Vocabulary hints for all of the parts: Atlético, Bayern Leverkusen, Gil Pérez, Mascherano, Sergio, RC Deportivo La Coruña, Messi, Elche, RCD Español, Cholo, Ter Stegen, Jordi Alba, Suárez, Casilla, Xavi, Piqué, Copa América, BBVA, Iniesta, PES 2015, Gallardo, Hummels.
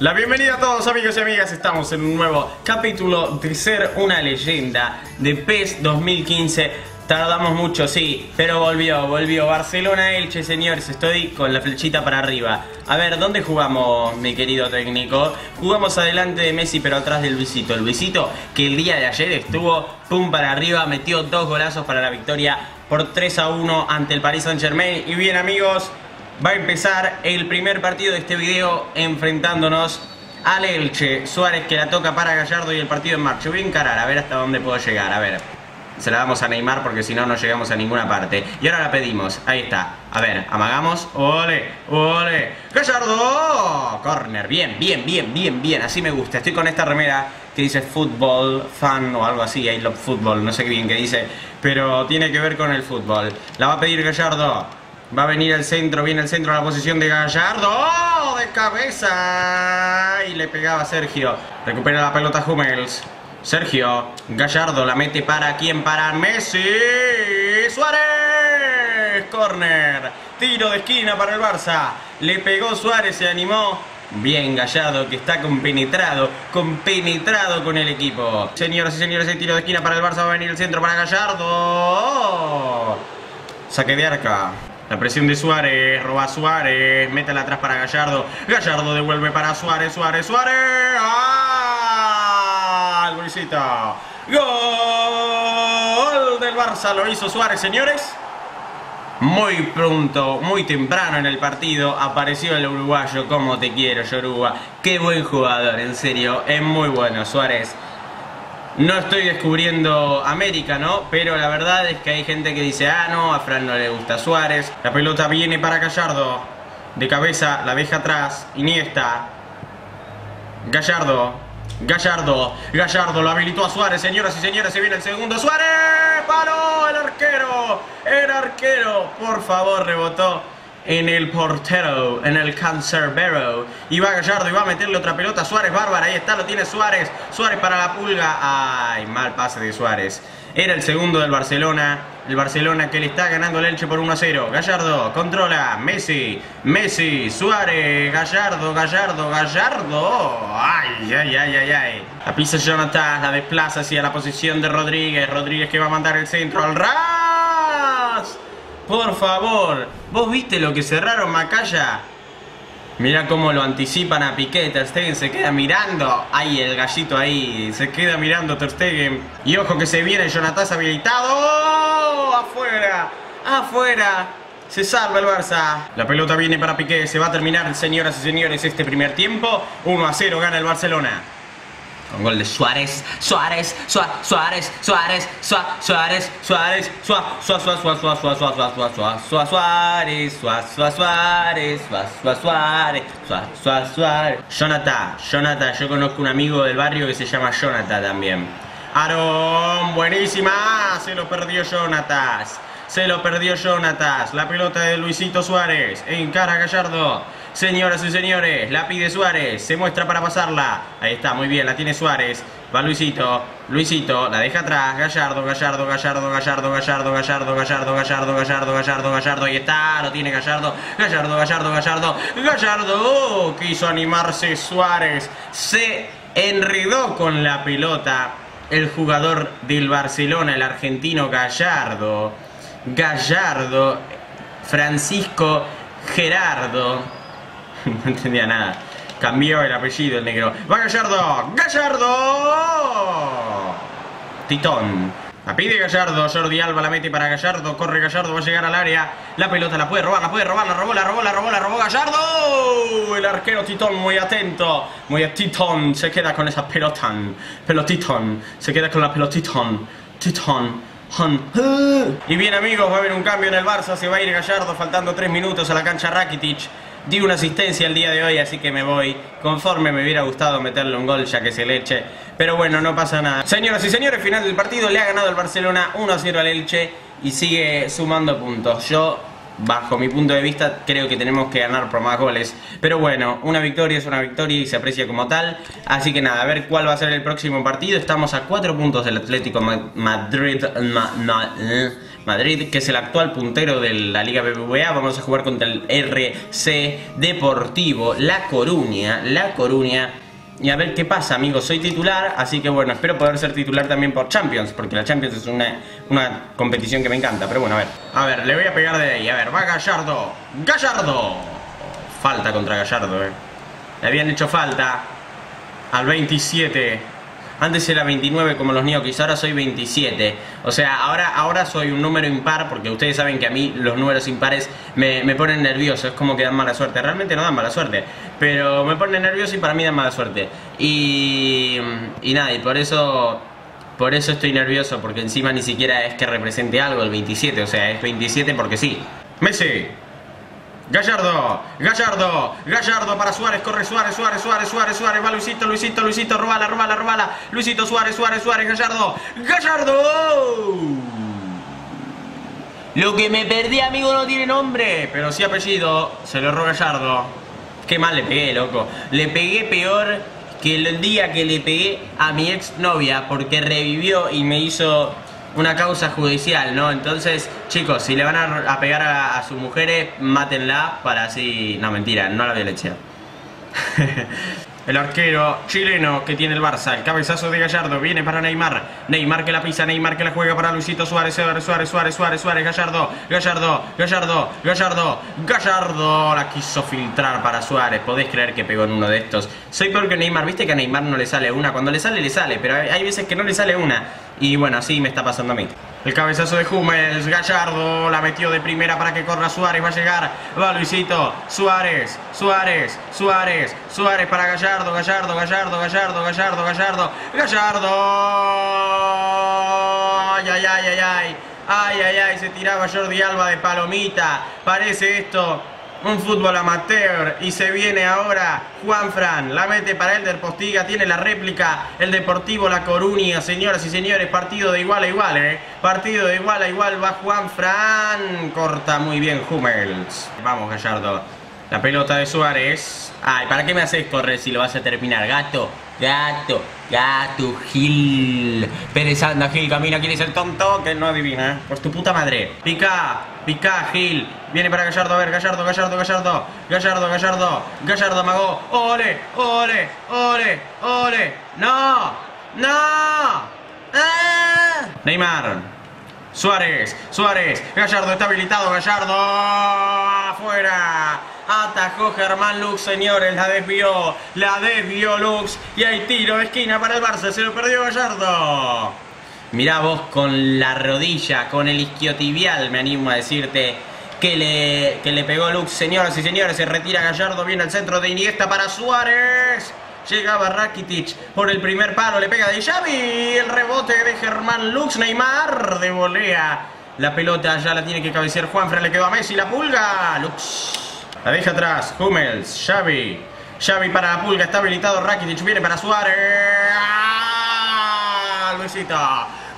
La bienvenida a todos, amigos y amigas. Estamos en un nuevo capítulo de Ser una Leyenda de PES 2015. Tardamos mucho, sí, pero volvió Barcelona Elche, señores. Estoy con la flechita para arriba. A ver, ¿dónde jugamos, mi querido técnico? Jugamos adelante de Messi, pero atrás del Luisito. El Luisito que el día de ayer estuvo pum para arriba, metió dos golazos para la victoria por 3-1 ante el Paris Saint Germain. Y bien, amigos, va a empezar el primer partido de este video enfrentándonos al Elche. Suárez que la toca para Gallardo y el partido en marcha. Voy a encarar, a ver hasta dónde puedo llegar, a ver. Se la damos a Neymar porque si no, no llegamos a ninguna parte. Y ahora la pedimos, ahí está. A ver, amagamos, ole, ole. ¡Gallardo! Corner, bien, así me gusta. Estoy con esta remera que dice Football Fan o algo así, I love football, no sé bien qué dice. Pero tiene que ver con el fútbol. La va a pedir Gallardo. Va a venir al centro, viene al centro a la posición de Gallardo. ¡Oh! ¡De cabeza! Y le pegaba a Sergio. Recupera la pelota Hummels. Sergio, Gallardo la mete para quién, para Messi. ¡Suárez! Corner. Tiro de esquina para el Barça. Le pegó Suárez, se animó. Bien Gallardo que está compenetrado con el equipo. Señoras y señores, el tiro de esquina para el Barça, va a venir el centro para Gallardo. ¡Oh! Saque de arca. La presión de Suárez, roba Suárez, métela atrás para Gallardo. Gallardo devuelve para Suárez, Suárez. ¡Ah! Luisito. Gol del Barça, lo hizo Suárez, señores. Muy pronto, muy temprano en el partido, apareció el uruguayo. Como te quiero, Yoruba. Qué buen jugador, en serio, es muy bueno, Suárez. No estoy descubriendo América, ¿no? Pero la verdad es que hay gente que dice, ah, no, a Fran no le gusta Suárez. La pelota viene para Gallardo. De cabeza, la deja atrás. Iniesta. Gallardo lo habilitó a Suárez, señoras y señores. Se viene el segundo. ¡Suárez! ¡Paró el arquero! El arquero, por favor, rebotó en el portero, en el cancerbero. Y va Gallardo y va a meterle otra pelota. Suárez, bárbara, ahí está, lo tiene Suárez. Suárez para la pulga. Ay, mal pase de Suárez. Era el segundo del Barcelona. El Barcelona que le está ganando el Elche por 1-0. Gallardo, controla. Messi, Suárez. Gallardo. Ay. La pisa Jonathan, la desplaza hacia la posición de Rodríguez. Rodríguez que va a mandar el centro al ras. Por favor, ¿vos viste lo que cerraron Macaya? Mirá cómo lo anticipan a Piqué. Ter Stegen se queda mirando. Ay, el gallito ahí. Se queda mirando Ter Stegen. Y ojo que se viene Jonathan habilitado. ¡Oh! Afuera. Se salva el Barça. La pelota viene para Piqué. Se va a terminar, señoras y señores, este primer tiempo. 1-0 gana el Barcelona. Con gol de Suárez. Jonathan, yo conozco un amigo del barrio que se llama Jonathan también. Aarón, buenísima, se lo perdió Jonathan. La pelota de Luisito Suárez, encara Gallardo. Señoras y señores, la pide Suárez, se muestra para pasarla. Ahí está, muy bien, la tiene Suárez. Va Luisito, la deja atrás. Gallardo. Ahí está, lo tiene Gallardo. Quiso animarse Suárez. Se enredó con la pelota el jugador del Barcelona, el argentino Gallardo. Francisco Gerardo. No entendía nada. Cambió el apellido el negro. ¡Va Gallardo! Titón. La pide Gallardo. Jordi Alba la mete para Gallardo. Corre Gallardo, va a llegar al área. La pelota la puede robar, la robó Gallardo. El arquero Titón muy atento. Se queda con esa pelota. Pelotitón. Y bien, amigos, va a haber un cambio en el Barça. Se va a ir Gallardo faltando 3 minutos a la cancha. Rakitic. Di una asistencia el día de hoy, así que me voy. Conforme me hubiera gustado meterle un gol, ya que se le eche. Pero bueno, no pasa nada. Señoras y señores, final del partido. Le ha ganado el Barcelona 1-0 al Elche y sigue sumando puntos. Yo, bajo mi punto de vista, creo que tenemos que ganar por más goles. Pero bueno, una victoria es una victoria y se aprecia como tal. Así que nada, a ver cuál va a ser el próximo partido. Estamos a 4 puntos del Atlético Madrid. Madrid, que es el actual puntero de la Liga BBVA. Vamos a jugar contra el RC Deportivo La Coruña. Y a ver qué pasa, amigos. Soy titular, así que bueno, espero poder ser titular también por Champions, porque la Champions es una competición que me encanta. Pero bueno, a ver. A ver, le voy a pegar de ahí. A ver, va Gallardo. ¡Gallardo! Falta contra Gallardo, Le habían hecho falta al 27. Antes era 29 como los ñoquis, ahora soy 27. O sea, ahora soy un número impar, porque ustedes saben que a mí los números impares me ponen nervioso. Es como que dan mala suerte. Realmente no dan mala suerte, pero me ponen nervioso y para mí dan mala suerte. Y nada, y por eso estoy nervioso, porque encima ni siquiera es que represente algo el 27. O sea, es 27 porque sí. Messi. Gallardo, Gallardo para Suárez, corre Suárez, Suárez, va Luisito, Luisito, robala, Luisito, Suárez, Gallardo, Lo que me perdí, amigo, no tiene nombre, pero sí apellido, se lo robó Gallardo. Qué mal le pegué, loco, le pegué peor que el día que le pegué a mi exnovia, porque revivió y me hizo una causa judicial, ¿no? Entonces, chicos, si le van a pegar a sus mujeres, mátenla para así... No, mentira, no la violencia. El arquero chileno que tiene el Barça, el cabezazo de Gallardo, viene para Neymar. Neymar que la pisa, Neymar que la juega para Luisito Suárez, Suárez, Gallardo, Gallardo la quiso filtrar para Suárez. Podés creer que pegó en uno de estos. Soy peor que Neymar, viste que a Neymar no le sale una. Cuando le sale, pero hay veces que no le sale una. Y bueno, así me está pasando a mí. El cabezazo de Hummels, Gallardo la metió de primera para que corra Suárez, va a llegar, va Luisito, Suárez para Gallardo, Gallardo, ay, se tiraba Jordi Alba de palomita, parece esto un fútbol amateur. Y se viene ahora Juanfran, la mete para el del Postiga, tiene la réplica el Deportivo La Coruña. Señoras y señores, partido de igual a igual, partido de igual a igual. Va Juanfran, corta muy bien Hummels. Vamos Gallardo, la pelota de Suárez. Ay, ¿para qué me haces correr si lo vas a terminar? Gato, Gil Pérez, anda Gil, camina, ¿quién es el tonto? Que no adivina, pues tu puta madre. Pica, Gil. Viene para Gallardo, a ver, Gallardo amagó. ¡Ole! ¡Ole! ¡No! ¡Ah! Neymar. Suárez, Gallardo está habilitado, Gallardo. ¡Afuera! Atajó Germán Lux, señores, la desvió. Lux. Y hay tiro de esquina para el Barça, se lo perdió Gallardo. Mirá vos, con la rodilla, con el isquiotibial, me animo a decirte, que le pegó Lux, señoras y señores. Se retira Gallardo, viene al centro de Iniesta para Suárez. Llegaba Rakitic por el primer palo, le pega de Xavi, el rebote de Germán Lux. Neymar de volea, la pelota ya la tiene que cabecear Juanfran, le quedó a Messi, la pulga, Lux la deja atrás, Hummels, Xavi, para la pulga, está habilitado Rakitic, viene para Suárez, Luisito,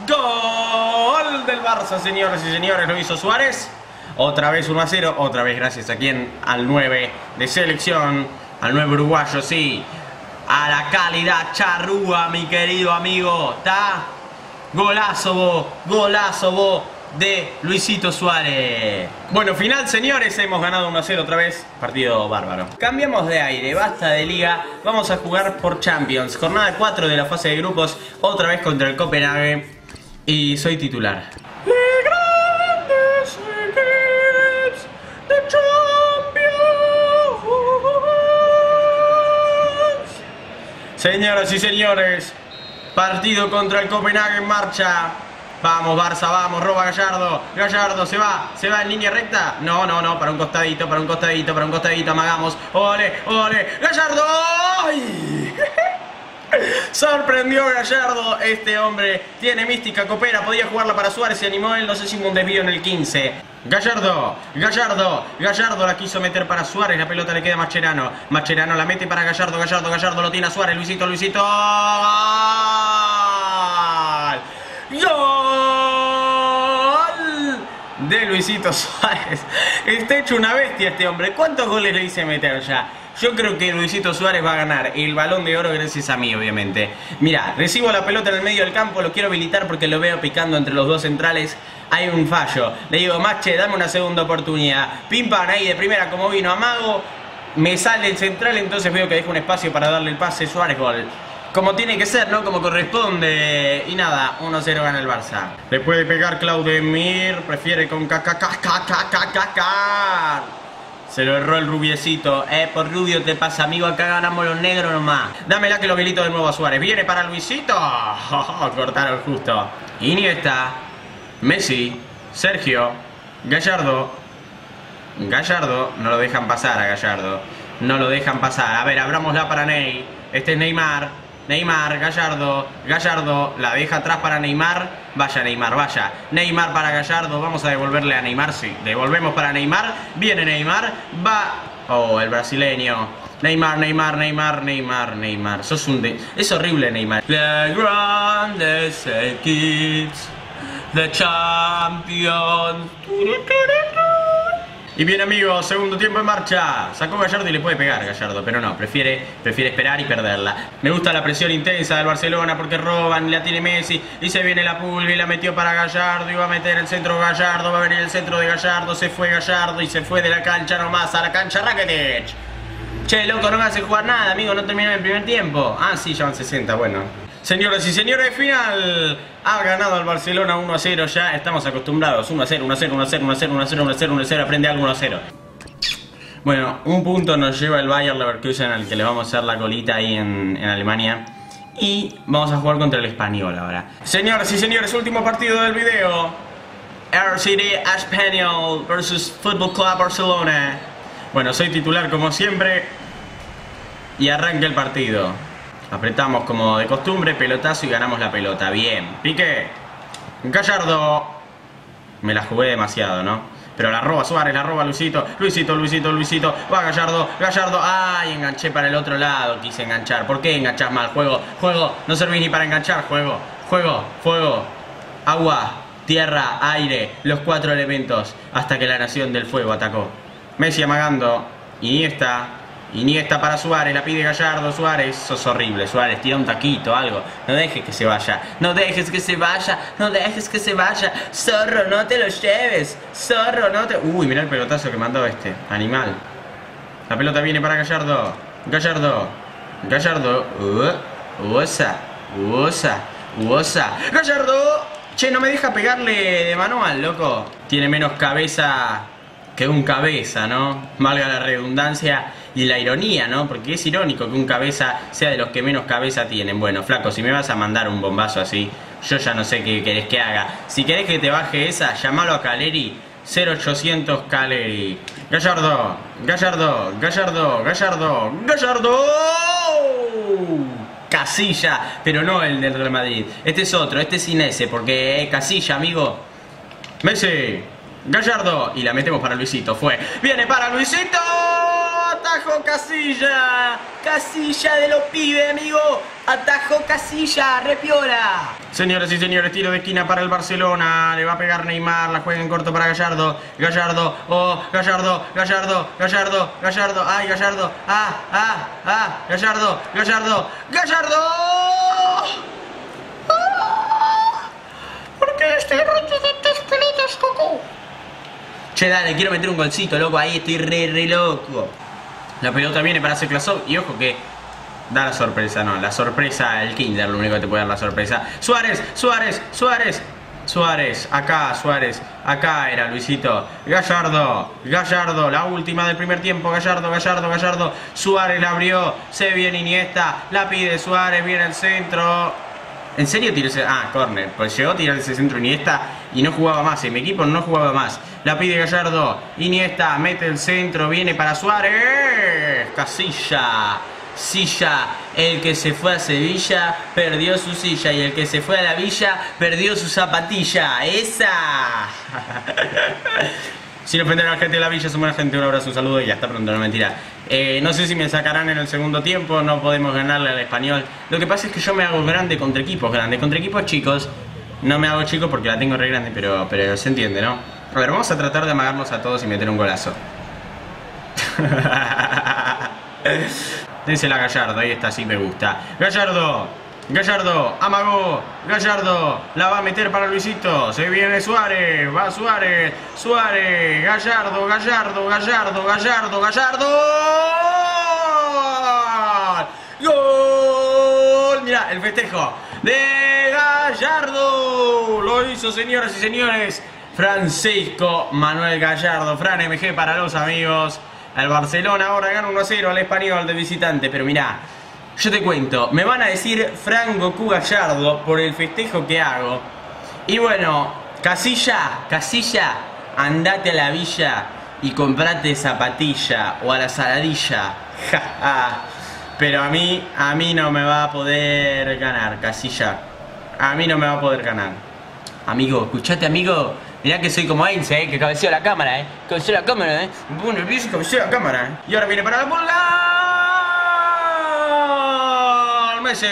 gol del Barça, señoras y señores, lo hizo Suárez. Otra vez 1-0, otra vez gracias a quien, al 9 de selección, al 9 uruguayo, sí, a la calidad charrúa, mi querido amigo, ¿está? Golazo vos, de Luisito Suárez. Bueno, final, señores, hemos ganado 1-0 otra vez. Partido bárbaro. Cambiamos de aire, basta de liga. Vamos a jugar por Champions. Jornada 4 de la fase de grupos, otra vez contra el Copenhague. Y soy titular. Señoras y señores, partido contra el Copenhague en marcha. Vamos Barça, vamos, roba Gallardo, se va, en línea recta. No, para un costadito, amagamos. Ole, Gallardo. ¡Ay! Sorprendió Gallardo, este hombre tiene mística, coopera, podía jugarla para Suárez, se animó él, no sé si hubo un desvío en el 15. Gallardo, la quiso meter para Suárez, la pelota le queda a Mascherano, la mete para Gallardo, lo tiene a Suárez, Luisito, ¡Gol! de Luisito Suárez. Está hecho una bestia este hombre. ¿Cuántos goles le hice meter ya? Yo creo que Luisito Suárez va a ganar el Balón de Oro gracias a mí, obviamente. Mirá, recibo la pelota en el medio del campo, lo quiero habilitar porque lo veo picando entre los dos centrales. Hay un fallo. Le digo, Mache, dame una segunda oportunidad. Pim, pam, ahí de primera como vino, amago. Me sale el central, entonces veo que deja un espacio para darle el pase. Suárez, gol. Como tiene que ser, ¿no? Como corresponde. Y nada, 1-0 gana el Barça. Le puede pegar Claudemir, prefiere con Se lo erró el rubiecito. Por rubio te pasa, amigo. Acá ganamos los negros nomás. Dámela que lo habilito de nuevo a Suárez. Viene para Luisito. Cortaron justo. Iniesta, Messi, Sergio, Gallardo, no lo dejan pasar a Gallardo. No lo dejan pasar. A ver, abramosla para Ney. Este es Neymar, Gallardo, la deja atrás para Neymar. Vaya Neymar, vaya. Neymar para Gallardo, vamos a devolverle a Neymar, sí. Devolvemos para Neymar, viene Neymar, va... Oh, el brasileño. Neymar. Sos un... Es horrible Neymar. The grandest kids, the champion. Y bien amigos, segundo tiempo en marcha. Sacó Gallardo y le puede pegar Gallardo, pero no, prefiere esperar y perderla. Me gusta la presión intensa del Barcelona porque roban, la tiene Messi y se viene la pulga y la metió para Gallardo y va a meter el centro Gallardo, va a venir el centro de Gallardo, se fue Gallardo y se fue de la cancha nomás a la cancha Rakitic. Che, loco, no me hace jugar nada, amigo, no terminó el primer tiempo. Ah, sí, ya van 60, bueno. Señoras y señores, final. Ha ganado el Barcelona 1-0, ya estamos acostumbrados. 1-0, aprende algo 1-0. Bueno, un punto nos lleva el Bayern Leverkusen, al que le vamos a hacer la colita ahí en Alemania. Y vamos a jugar contra el Español ahora. Señoras y señores, último partido del video. RCD Español versus Fútbol Club Barcelona. Bueno, soy titular como siempre. Y arranca el partido. Apretamos como de costumbre, pelotazo y ganamos la pelota. Bien, Piqué, Gallardo. Me la jugué demasiado, ¿no? Pero la roba Suárez, la roba Luisito. Va Gallardo. Ay, enganché para el otro lado, quise enganchar. ¿Por qué enganchás mal? Juego. No servís ni para enganchar. Juego. Agua, tierra, aire. Los cuatro elementos. Hasta que la nación del fuego atacó. Messi amagando. Iniesta para Suárez, la pide Gallardo, Suárez, sos horrible, Suárez, tira un taquito, algo, no dejes que se vaya, zorro, no te lo lleves, Uy, mirá el pelotazo que mandó este, animal. La pelota viene para Gallardo, uosa, Gallardo, che, no me deja pegarle de manual, loco, tiene menos cabeza... Que un cabeza, ¿no? Valga la redundancia y la ironía, ¿no? Porque es irónico que un cabeza sea de los que menos cabeza tienen. Bueno, flaco, si me vas a mandar un bombazo así, yo ya no sé qué querés que haga. Si querés que te baje esa, llamalo a Caleri. 0800 Caleri. Gallardo. Casilla, pero no el del Real Madrid. Este es otro, este es Inés, porque Casilla, amigo. Messi. Gallardo, y la metemos para Luisito, fue. ¡Viene para Luisito! ¡Atajo Casilla! ¡Casilla de los pibes, amigo! ¡Atajo Casilla! ¡Repiola! Señoras y señores, tiro de esquina para el Barcelona. Le va a pegar Neymar, la juega en corto para Gallardo. Gallardo. ¡Ay, Gallardo! ¡Ah! ¡Gallardo! ¡Ah! ¿Por qué este rollo de tus pelotas, Coco? Che, dale, quiero meter un golcito, loco, ahí estoy re loco. La pelota viene para Clasov y ojo que da la sorpresa, no, la sorpresa, el Kinder, lo único que te puede dar la sorpresa. Suárez, acá era Luisito. Gallardo, la última del primer tiempo, Gallardo. Suárez la abrió, se viene Iniesta, la pide Suárez, viene al centro. ¿En serio tiró ese? Ah, córner. Pues llegó a tirar ese centro Iniesta y no jugaba más. En mi equipo no jugaba más. La pide Gallardo. Iniesta mete el centro. Viene para Suárez. Casilla. Silla. El que se fue a Sevilla perdió su silla. Y el que se fue a la villa perdió su zapatilla. ¡Esa! Sin ofender a la gente de la villa, somos la gente. Un abrazo, un saludo y hasta pronto, no mentira. No sé si me sacarán en el segundo tiempo, no podemos ganarle al Español. Lo que pasa es que yo me hago grande contra equipos chicos. No me hago chico porque la tengo re grande, pero se entiende, ¿no? A ver, vamos a tratar de amagarlos a todos y meter un golazo. Dénsela a Gallardo, ahí está, sí me gusta. Gallardo, Gallardo, amagó, Gallardo, la va a meter para Luisito. Se viene Suárez, va Suárez, Suárez, Gallardo, Gallardo, Gallardo, Gallardo, Gallardo. ¡Gol! Mirá, el festejo de Gallardo. Lo hizo, señoras y señores, Francisco Manuel Gallardo. Fran MG para los amigos. Al Barcelona ahora gana 1-0 al Español de visitante. Pero mirá, yo te cuento, me van a decir Fran Goku Gallardo por el festejo que hago. Y bueno, Casilla, Casilla, andate a la villa y comprate zapatilla o a la saladilla. Ja, ja. Pero a mí no me va a poder ganar, Casilla. A mí no me va a poder ganar. Amigo, escuchate, amigo. Mirá que soy como Einstein, que cabeceo la cámara, cabeceo la cámara, me pongo nervioso y cabeceo la cámara, Y ahora viene para la bola. Messi.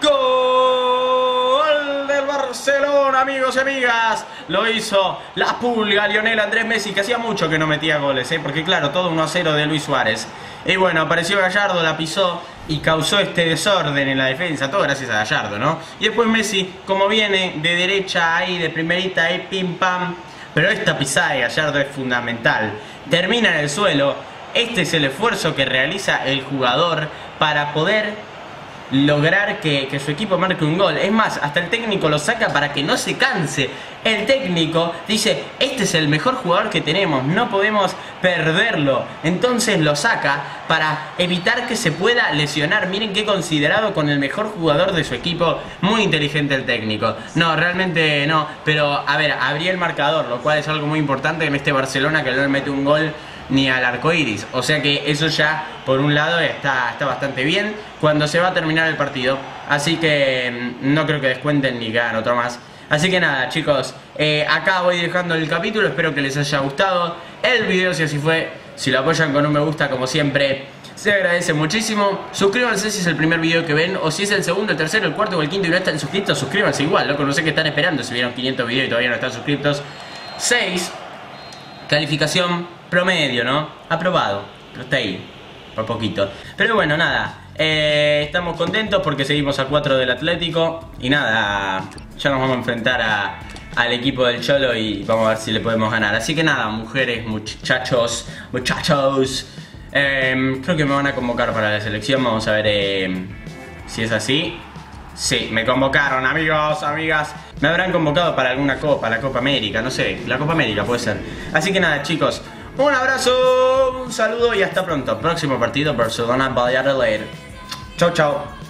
Gol del Barcelona, amigos y amigas. Lo hizo la pulga Lionel Andrés Messi, que hacía mucho que no metía goles, porque claro, todo 1-0 de Luis Suárez. Y bueno, apareció Gallardo, la pisó y causó este desorden en la defensa. Todo gracias a Gallardo, ¿no? Y después Messi, como viene de derecha ahí, de primerita ahí, pim pam. Pero esta pisada de Gallardo es fundamental. Termina en el suelo. Este es el esfuerzo que realiza el jugador para poder lograr que su equipo marque un gol. Es más, hasta el técnico lo saca para que no se canse. El técnico dice, este es el mejor jugador que tenemos, no podemos perderlo. Entonces lo saca para evitar que se pueda lesionar. Miren qué considerado con el mejor jugador de su equipo. Muy inteligente el técnico. No, realmente no. Pero a ver, abrí el marcador, lo cual es algo muy importante en este Barcelona, que no le mete un gol ni al arco iris. O sea que eso ya, por un lado, está bastante bien cuando se va a terminar el partido. Así que no creo que descuenten ni ganen otro más. Así que nada, chicos, acá voy dejando el capítulo. Espero que les haya gustado el video. Si así fue, si lo apoyan con un me gusta, como siempre, se agradece muchísimo. Suscríbanse si es el primer video que ven, o si es el segundo, el tercero, el cuarto o el quinto y no están suscritos, suscríbanse igual, loco. No sé qué están esperando si vieron 500 videos y todavía no están suscritos. 6. Calificación promedio, ¿no? Aprobado. Pero está ahí, por poquito. Pero bueno, nada, estamos contentos porque seguimos a 4 del Atlético. Y nada, ya nos vamos a enfrentar al equipo del Cholo y vamos a ver si le podemos ganar. Así que nada, mujeres, muchachos, creo que me van a convocar para la selección. Vamos a ver si es así. Sí, me convocaron, amigos, amigas. Me habrán convocado para alguna copa, la Copa América, no sé, la Copa América puede ser. Así que nada, chicos, un abrazo, un saludo y hasta pronto. Próximo partido, Barcelona, Bayern Leverkusen. Chau, chau.